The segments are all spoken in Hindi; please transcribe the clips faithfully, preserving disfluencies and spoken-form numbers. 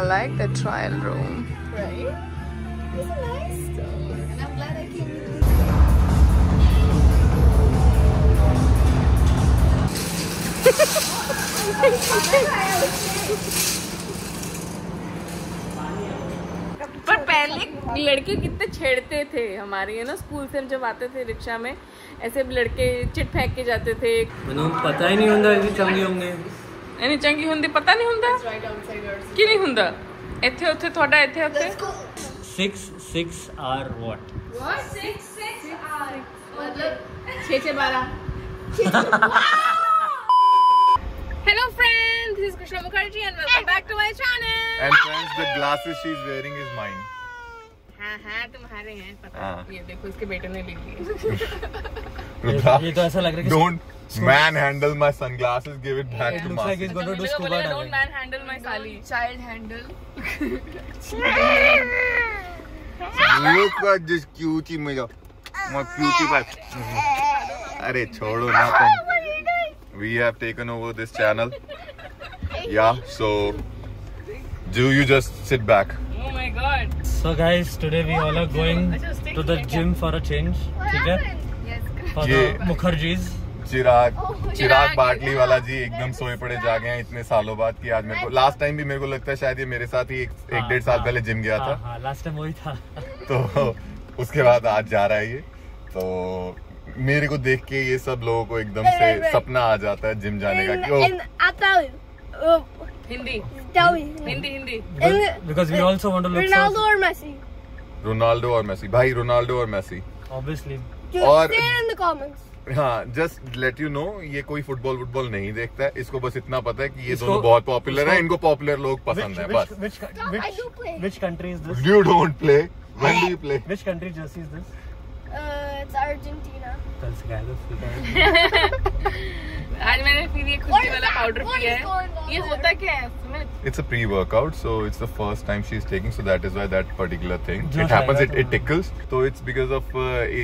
I like the trial room. Right? It's a nice though. And I'm glad I came to this. पर पहले लड़के कितने छेड़ते थे हमारे, है ना, स्कूल से हम जब आते थे रिक्शा में ऐसे लड़के चिट फेंक के जाते थे। पता ही नहीं होंगे चंगी होंगे यानी चंगी होंगे पता नहीं होंगे कि नहीं होंगे ਇੱਥੇ ਉੱਥੇ ਤੁਹਾਡਾ ਇੱਥੇ ਉੱਥੇ six six R what what six six R मतलब six six twelve। Hello friends, this is Krishna Mukherjee and welcome back to my channel. And friends, the glasses she is wearing is mine. हाँ हाँ तुम्हारे हैं पता है, ये देखो इसके बेटे ने ले लिए। ये तो ऐसा लग रहा है कि don't manhandle my sunglasses, give it back to mom. Looks like he's going to do scuba diving. Don't manhandle my sali. Child handle. Look at this cutie मेरा, my cutie pie. अरे छोड़ो ना तुम। We have taken over this channel. Yeah, so do you just sit back? Oh my God. So guys, today we all are going to the gym for a change. ठीक है? For the Mukherjees. चिराग चिराग बाटली वाला जी एकदम सोए पड़े जा गए हैं इतने सालों बाद कि आज मेरे को लास्ट टाइम भी मेरे को लगता है शायद ये मेरे साथ ही एक, एक डेढ़ साल पहले जिम गया था। लास्ट टाइम वही था। तो उसके बाद आज जा रहा है ये। तो मेरे को देख के ये सब लोगों को एकदम से सपना आ जाता है जिम जाने का कि Hindi. Hindi, Hindi. Because, because we also want to look Ronaldo so, or Messi. Ronaldo or Messi. Bhai, Ronaldo or Messi. Obviously. Just or, say in the comments. हाँ, just let you know, ये कोई फुटबॉल फुटबॉल नहीं देखता है, इसको बस इतना पता है कि ये दोनों बहुत पॉपुलर हैं, इनको पॉपुलर लोग पसंद हैं बस. Which, which, which, which country is this? You don't play. When do you play? Which country jersey is this? Uh, it's Argentina. आज मैंने फिर ये खुशी वाला पाउडर पिया है। ये होता क्या है इसमें? It's a pre-workout, so it's the first time she's taking, so that is why that particular thing. It happens, it it tickles. So it's because of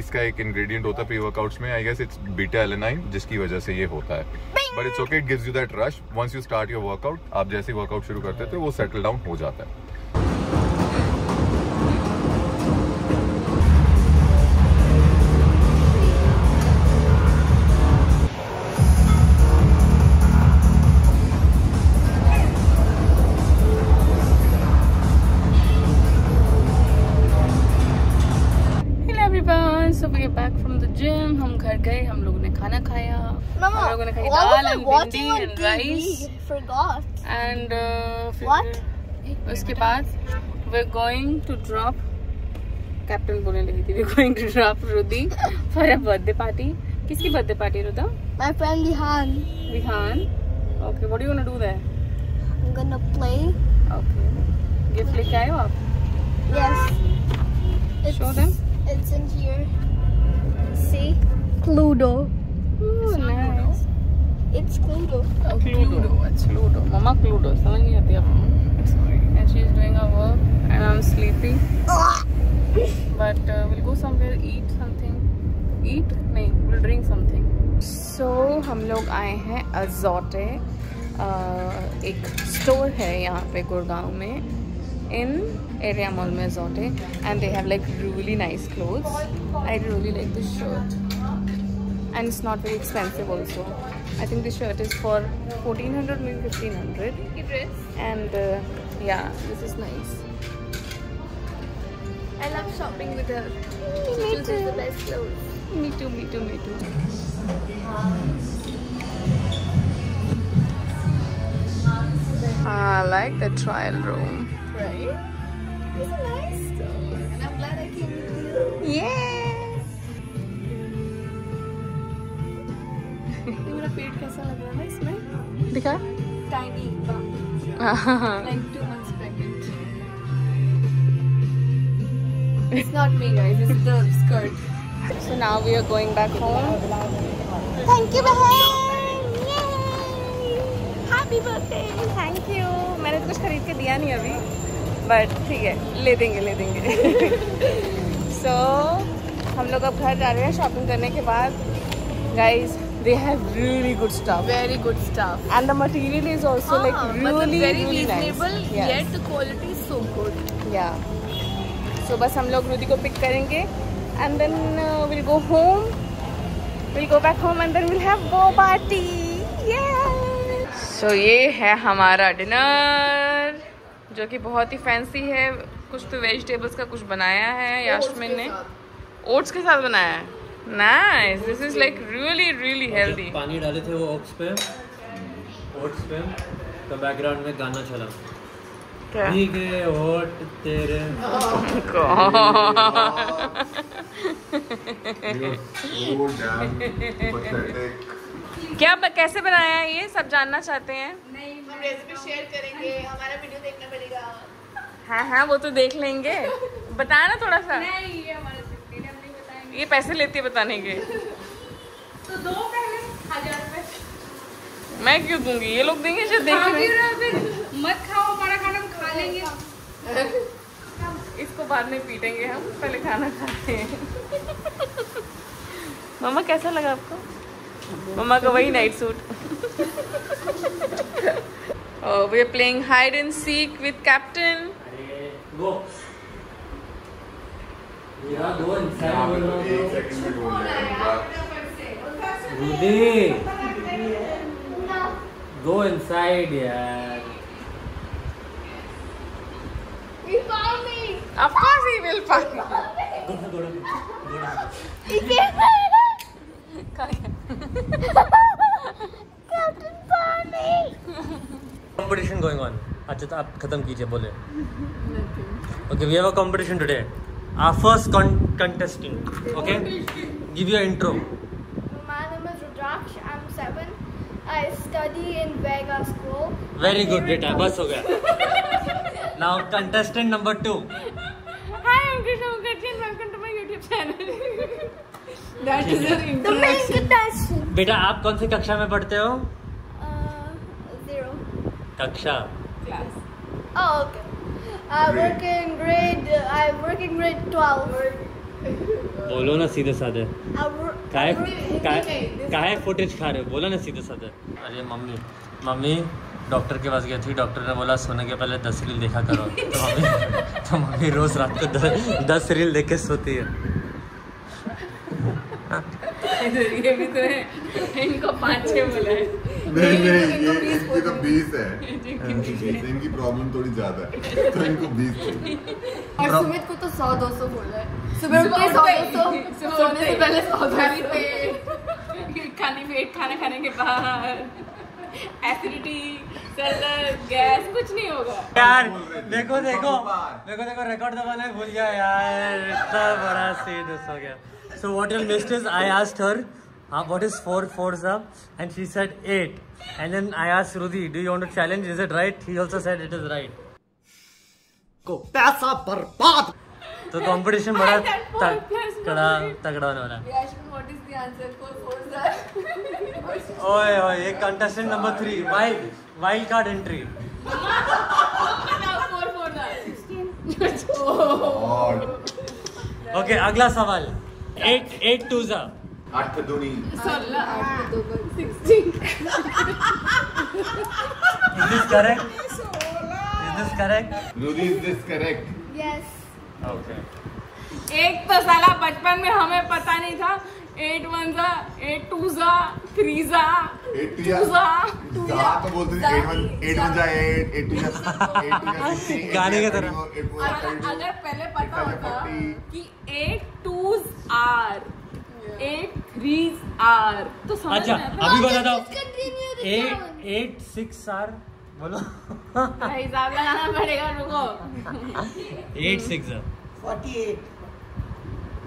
इसका एक ingredient होता है pre-workouts में, I guess it's beta-alanine, जिसकी वजह से ये होता है. But it's okay, it gives you that rush. Once you start your workout, आप जैसे workout शुरू करते हैं तो वो settle down हो जाता है. गए हम लोग ने खाना खाया, हम लोगों ने खाई दाल एंड भिंडी एंड राइस एंड उसके बाद we are going to drop captain बोलने लगी थी we are going to drop Rudhi for a birthday party. किसकी birthday party Rudha? My friend Vihaan. Vihaan okay, what do you want to do there? I am gonna play. Okay, gift लेके आए हो आप? Yes, show them. It's in here, see Cluedo. Ooh, nice. It's Cluedo. Oh, Cluedo. Cluedo. It's Cluedo. Mama Cluedo. समझ नहीं आती अब. Sorry. And she's doing her work, and I'm sleepy. But uh, we'll go somewhere, eat something. Eat? नहीं, we'll drink something. So हम लोग आए हैं Azote. Uh, एक store है यहाँ पे गुड़गांव में. In area mall में Azote, and they have like really nice clothes. I really like this shirt. And it's not very expensive also. I think this shirt is for fourteen hundred, maybe fifteen hundred. And uh, yeah, this is nice. I love shopping with her. She chooses the best clothes. Me too, me too, me too. I like the trial room. Right? It's a nice store. And I'm glad I came with you. Yeah. पेट कैसा लग रहा है इसमें? दिखा? Tiny bump. Like two months pregnant. It's not me guys, it's the skirt. So now we are going back home. Thank you Vihan. Yay! Happy birthday. Thank you. मैंने तो कुछ खरीद के दिया नहीं अभी, but ठीक है, ले देंगे ले देंगे. So हम लोग अब घर जा रहे हैं शॉपिंग करने के बाद. Guys, they have really good stuff. Very good stuff. And the material is also ah, like really very really reasonable. Nice. Yes. Yet the quality is so good. Yeah. So बस हम लोग रुधि को पिक करेंगे and then uh, we'll go home. We'll go back home and then we'll have go party. Yeah. So ये है हमारा डिनर जो कि बहुत ही फैंसी है. कुछ तो वेजिटेबल्स का कुछ बनाया है यास्मिन ने. ओट्स के साथ बनाया है. Nice, this is like really really healthy. पानी डाले थे वो ओट्स पे ओट्स पे तो बैकग्राउंड में गाना चला. क्या भीगे ओट तेरे क्या कैसे बनाया है ये सब जानना चाहते हैं. नहीं, हम रेसिपी शेयर करेंगे. हमारा वीडियो देखना पड़ेगा. हाँ हाँ वो तो देख लेंगे. बताना थोड़ा सा. नहीं ये हमारे सिक्योरिटी हम नहीं बताएंगे. ये पैसे लेती है बताने के. तो दो पहले हजार रुपए मैं क्यों दूंगी. ये लोग देंगे जो देंगे. मत खाओ हमारा खाना हम खा लेंगे. इसको बाद में पीटेंगे हम. पहले खाना खाते हैं. मामा कैसा लगा आपको. मामा का वही night suit. We are playing hide and seek with captain. वो यहाँ दो इंसान बोल रहे हैं. रुधि गो इनसाइड यार. He found me. Of course he will find me. He came back. Captain found me. Competition going on. अच्छा तो आप खत्म कीजिए बोले. Okay, we have a competition today. Our first con contestant. Okay, give your intro. My name is Rudraksh. I'm seven. I study in Vega School. Very good बेटा, बस हो गया. Now contestant number two. Hi, I'm Krishna Mukherjee and welcome to my YouTube channel. That is the intro. The main contestant. बेटा आप कौन सी कक्षा में पढ़ते हो. कक्षा. Yes. Oh, okay. I grade. work in grade. I work in grade twelve. बोलो ना सीधे साधे. काहे काहे काहे फुटेज खा रहे हो. बोलो ना सीधे साधे. अरे मम्मी मम्मी डॉक्टर के पास गई थी. डॉक्टर ने बोला सोने के पहले दस रील देखा करो. तो मम्मी तो मम्मी रोज रात को दस, दस रील देख के सोती है. ये भी तो है. इनको पाँच छः बोला है. नहीं नहीं ये इनकी तो बीस है. इनकी प्रॉब्लम थोड़ी ज़्यादा है तो इनको बीस. और सुमित को तो सौ दो सौ बोला है. सुबह उठते सौ दो सौ सोने से पहले सौ दो खाने पेट खाना खाने के बाहर एसिडिटी सल्लर गैस कुछ नहीं होगा यार. देखो देखो देखो देखो रिकॉर्ड दबाना भूल गया यार. इतना बड़ा सीन हो गया. So what your mistake is? I asked her, uh, what is four fours up, and she said eight. And then I asked Rudhi, do you want to challenge? Is it right? He also said it is right. Go. पैसा बर्बाद. तो competition बड़ा तगड़ा तगड़ा होने वाला. Yasmin, what is the answer? Four fours up. ओए ओए ये contestant number three, wild wild card entry. Four fours up. Sixteen. Oh. Okay, अगला सवाल. Eight eight two za. आठ दूनी. सोलह. आठ दो बन. Sixteen. Is this correct? Is this correct? Rudhi, is this correct? Yes. Okay. एक तो साला बचपन में हमें पता नहीं था. Eight one za, eight two za, three za, two za. जा तो बोलते थे eight one eight one जा eight eight two जा eight two जा. गाने की तरह. अगर पहले पता होता कि eight twos R, eight threes R, तो समझ में आता है. अच्छा, अभी बता दो. Eight eight six R, बोलो. हिसाब लगाना पड़ेगा रुको. Eight six R. Forty eight.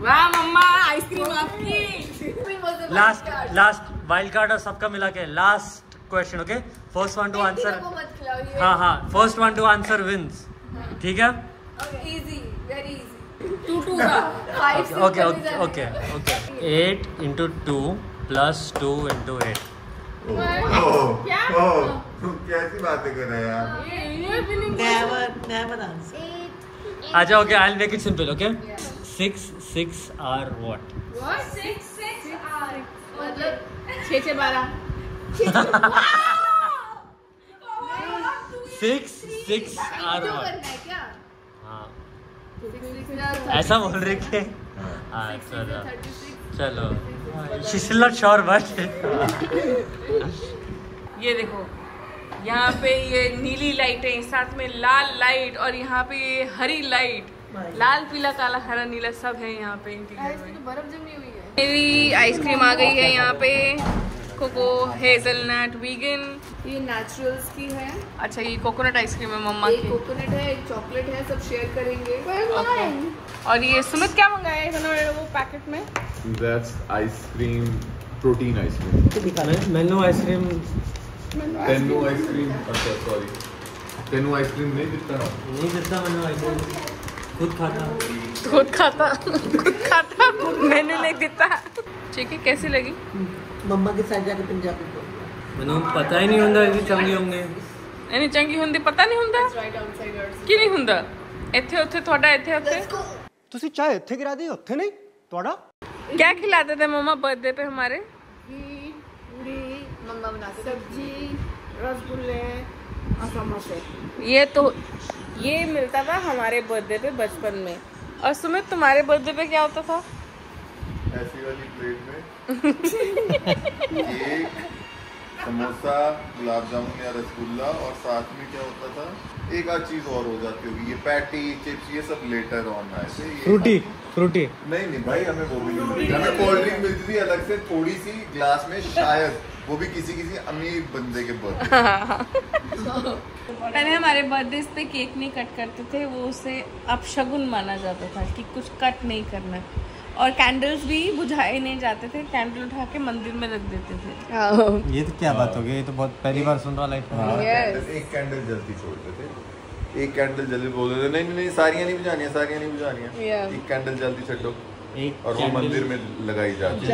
वाह मम्मा आइसक्रीम आपकी. लास्ट लास्ट वाइल्ड कार्ड और सबका मिला के last question. Okay first one to answer. हाँ हाँ first one to answer wins. ठीक है. Easy very easy. Okay okay okay. Eight into two plus two into eight. कैसी बातें कर रहे हैं यार. अच्छा okay I will make it simple. Okay six six are what. मतलब छः छः बारह सिक्स सिक्स आर क्या ऐसा बोल रहे थे। चलो शिशला शोर बस। ये देखो यहाँ पे ये नीली लाइटें साथ में लाल लाइट और यहाँ पे ये हरी लाइट, लाल पीला काला हरा नीला सब है यहाँ पे। इनकी बर्फ जमी हुई है। मेरी आइसक्रीम आ गई है यहाँ पे। कोको हेजलनट वीगन ये नेचुरल्स की है। अच्छा ये कोकोनट आइसक्रीम है मम्मा की। कोकोनट है, एक चॉकलेट है, सब शेयर करेंगे। okay. और ये सुमित क्या मंगाया है वो पैकेट में? That's ice cream, protein ice cream, mango ice cream, टेनो आइसक्रीम। अच्छा सॉरी टेनो आइसक्रीम नहीं दिखता नहीं दिखता मैंने आइसक्रीम खुद खाता खुद खाता खुद खाता मैंने नहीं दिखता। ठीक है कैसी लगी? मम्मा के साथ जाके पंजाबी बोल मैंने पता ही नहीं होंगे कि चंगी होंगे यानी चंगी होंगे पता नहीं होंगे कि नहीं होंगे ਇੱਥੇ ਉੱਥੇ ਤੁਹਾਡਾ ਇੱਥੇ ਉੱਥੇ ਤੁਸੀਂ ਚਾਹ ਇੱਥੇ ਗਿਰਾ ਦੇ ਉੱਥੇ ਨਹੀਂ ਤੁਹਾਡਾ ਕੀ ਖਿਲਾਤੇ ਤੇ ਮम्मा बर्थडे पे हमारे सब्जी रसगुल्ले और समोसे ये तो ये मिलता था हमारे बर्थडे पे बचपन में। और सुमित तुम्हारे बर्थडे पे क्या होता था? ऐसी वाली प्लेट में एक समोसा गुलाब जामुन या रसगुल्ला और साथ में क्या होता था एक आध चीज और हो जाती होगी। ये पैटी चिप्स ये सब लेटर ऑन आए थे। फ्रूटी फ्रूटी नहीं नहीं भाई हमें वो भी नहीं, हमें कोल्ड ड्रिंक मिलती थी अलग से थोड़ी सी ग्लास में शायद, वो भी किसी किसी अमीर बंदे के बर्थडे। पहले हमारे बर्थडे पे केक नहीं कट करते थे, वो उसे अपशगुन माना जाता था कि कुछ कट नहीं करना। और कैंडल्स भी बुझाए नहीं जाते थे, कैंडल उठा के मंदिर में रख देते थे। ये तो क्या बात हो गई, ये तो बहुत पहली बार सुन रहा लाइफ। एक कैंडल जल्दी छोड़ते थे, एक कैंडल जल्दी बोलते थे नहीं नहीं सारियाँ नहीं बुझानियाँ सारियाँ नहीं बुझानियाँ, एक कैंडल जल्दी छो और वो मंदिर में लगाई जाती है।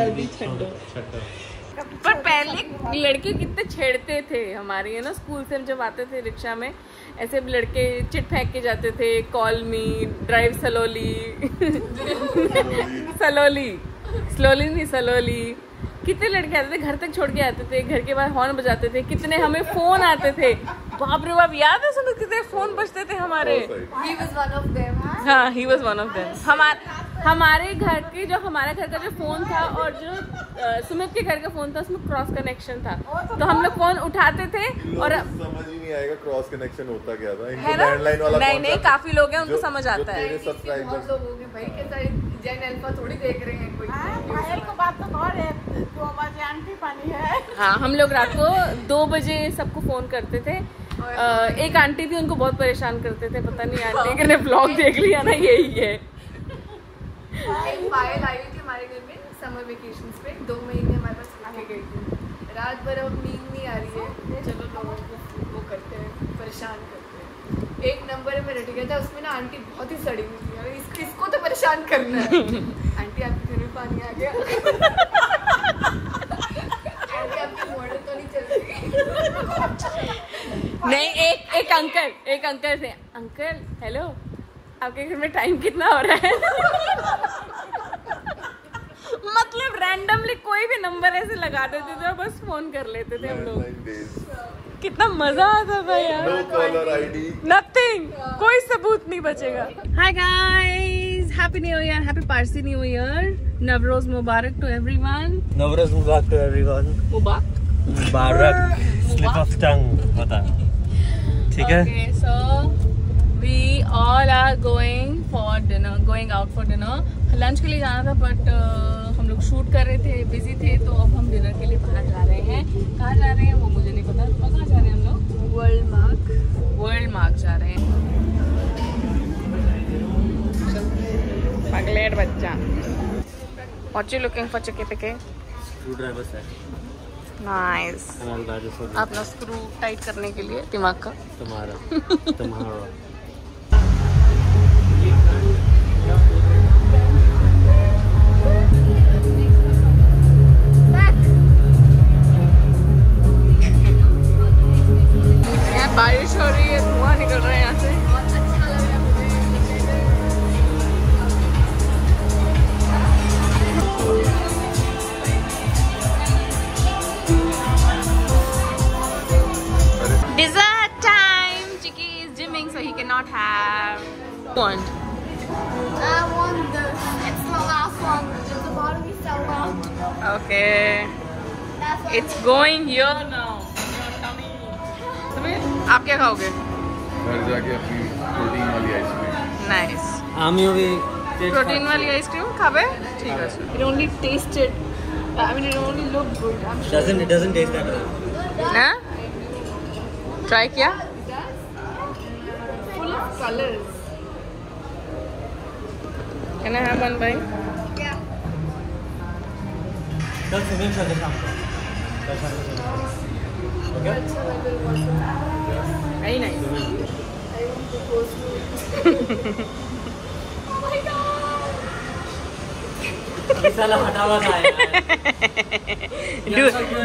पर पहले लड़के कितने छेड़ते थे हमारे, है ना? स्कूल से हम जब आते थे रिक्शा में ऐसे लड़के चिट फेंक के जाते थे, call me drive slowly slowly slowly नहीं सलोली। कितने लड़के आते थे घर तक छोड़ के आते थे, घर के बाहर हॉर्न बजाते थे। कितने हमें फ़ोन आते थे, बाप रे बाप। याद है सुनो कितने फ़ोन बजते थे हमारे। He was one of them, हाँ he was one of them। हमारे हमारे घर के जो हमारे घर का जो फ़ोन था और जो सुमित के घर का फ़ोन था उसमें क्रॉस कनेक्शन था, तो हम लोग फ़ोन उठाते थे और समझ ही नहीं आएगा क्रॉस कनेक्शन होता क्या था। लैंडलाइन वाला नहीं नहीं काफ़ी लोग हैं उनको समझ आता है। थोड़ी देख रहे हैं कोई हाँ हम लोग रात को दो बजे सबको फ़ोन करते थे। आ, एक आंटी थी उनको बहुत परेशान करते थे, पता नहीं आंटी ने ब्लॉग देख लिया ना यही है। एक फाइल आई थी हमारे घर में समर वेकेशन पे, दो महीने हमारे पास आके गई थी। रात भर अब नींद नहीं आ रही है, चलो लोगों को वो करते हैं परेशान करते हैं। एक नंबर में रट गया था, उसमें ना आंटी बहुत ही सड़ी हुई थी, अरे इस, इसको तो परेशान करना है। आंटी आपके घर में पानी आ गया आंटी आपकी मॉडल तो नहीं चल रही नहीं एक एक अंकल एक अंकल थे, अंकल हेलो आपके घर में टाइम कितना हो रहा है मतलब रैंडमली कोई भी नंबर ऐसे लगा देते थे और बस फोन कर लेते थे हम लोग। कितना मजा आता था यार। नो कॉलर आईडी नथिंग, कोई सबूत नहीं बचेगा। Hi guys, happy new year, happy Parsi new year, Navroz मुबारक टू एवरीवन। नवरोज मुबारक टू एवरीवन। मुबारक मुबारक स्लिप ऑफ टंग होता है ठीक है। Okay so We all are going for dinner, going out for dinner. Lunch के लिए जाना था बट uh, हम लोग शूट कर रहे थे, बिजी थे, तो अब हम डिनर के लिए बाहर जा रहे हैं। कहाँ जा रहे हैं वो मुझे नहीं पता। तो कहाँ जा रहे हैं हम लोग? वर्ल्ड मार्क वर्ल्ड मार्क जा रहे हैं। पगलेट बच्चा। What you looking for? चिके पिके Screwdriver है। Nice. अपना स्क्रू टाइट करने के लिए दिमाग का। तुम्हारा तुम्हारा बारिश हो रही है, धुआं निकल रहा है यहाँ से। have? One. I want this. It's the last one. The bottom is so long. Okay. It's going here now. आप क्या खाओगे? घर जाके अपनी प्रोटीन वाली आइसक्रीम। नाइस। आमियो भी प्रोटीन वाली आइसक्रीम खावे? ठीक है। It only tasted, I mean it only looked good. I'm sure. Doesn't it doesn't taste that good? ना? Try किया? Full of colors. Can I have one bite? Yeah. कल सुबह शादी शाम को। Okay. Very nice. I want to propose to you. Oh my god! Isala hatawa tha yaar. Do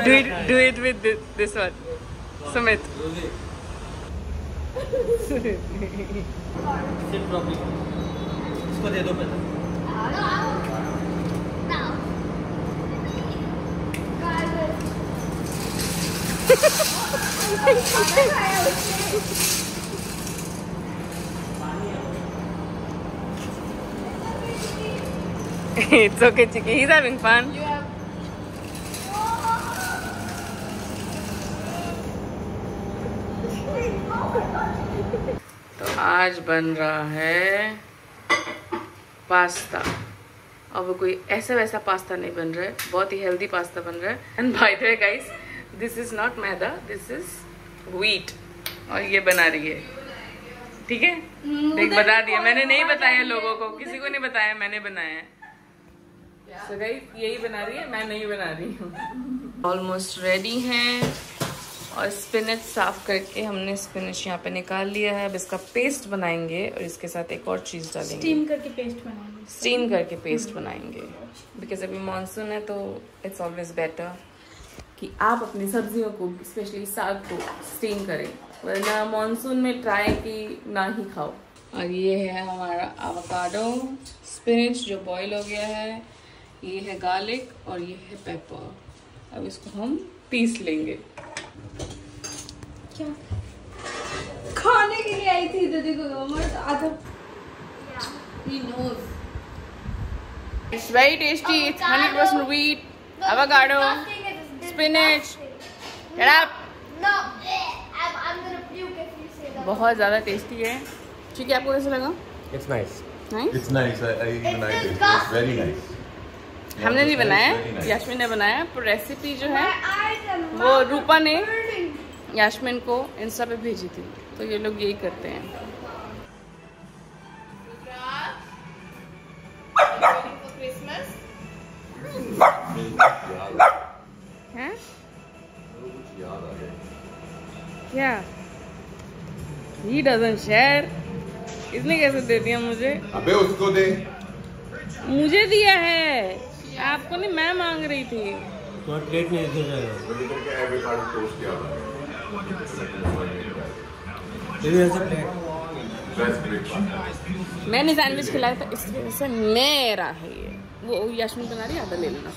do it do it with this, this one. Sumit. Sit properly. Isko de do pehle. Now. Guys. It's okay, Chiki. He's having fun. You have... तो आज बन रहा है पास्ता. अब कोई ऐसा वैसा पास्ता नहीं बन रहा है, बहुत ही हेल्दी पास्ता बन रहा है. And by the way guys, this is not maida, this is wheat. और ये बना रही है, ठीक है? देख बता दिया मैंने, नहीं बताया लोगों को, किसी को नहीं बताया, मैंने बनाया. सो गाइस यही बना रही है, मैं नहीं बना रही हूँ. ऑलमोस्ट रेडी हैं. और स्पिनच साफ करके हमने स्पिनच यहाँ पे निकाल लिया है. अब इसका पेस्ट बनाएंगे और इसके साथ एक और चीज डालेंगे. स्टीम करके पेस्ट बनाएंगे. स्टीम करके पेस्ट बनाएंगे बिकॉज अभी मानसून है, तो इट्स ऑलवेज बेटर कि आप अपनी सब्जियों को, स्पेशली साग को स्टीम करें, वरना मानसून में ट्राई कि ना ही खाओ. और ये है हमारा एवोकाडो, स्पिनच जो बॉईल हो गया है, ये है गार्लिक और ये है पेपर. अब इसको हम पीस लेंगे. क्या खाने के लिए आई थी दीदी को, मत आधा ही नोज. It's very tasty. It's hundred percent wheat avocado spinach. Get up. No. I'm I'm gonna puke if you say that. बहुत ज़्यादा tasty है. ठीक है, आपको कैसा लगा? It's nice. Nice. It's nice. I I even I taste. It's very nice. हमने नहीं बनाया, यास्मीन ने बनाया. पर रेसिपी जो है वो रूपा ने यास्मीन को इंस्टा पे भेजी थी, तो ये लोग यही करते हैं. क्या ही डजंट शेयर, इसने कैसे दे दिया मुझे? अबे उसको दे, मुझे दिया है, आपको नहीं. मैं मांग रही थी. तो प्लेट में दे दो. मैंने सैंडविच खिलाया था, इसकी वजह से मेरा है ये. वो यास्मीन बना रही है, आधा ले लेना.